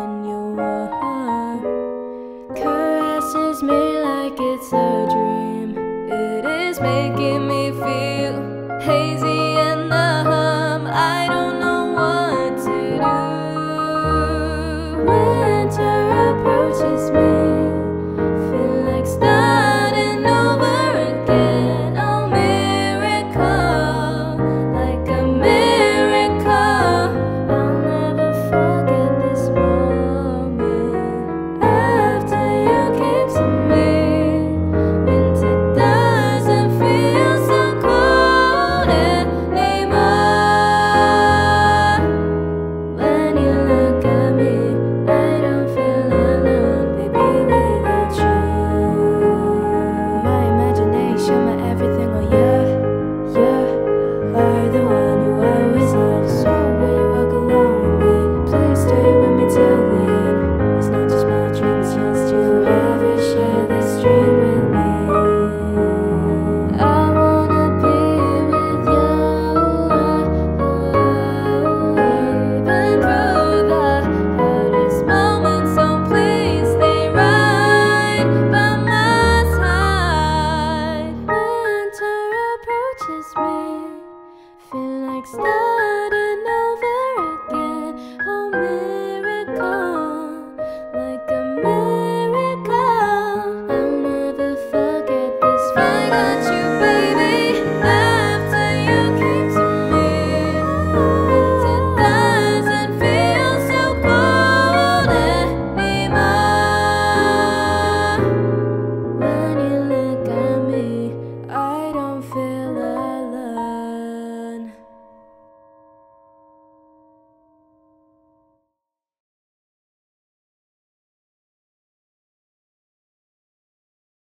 when you were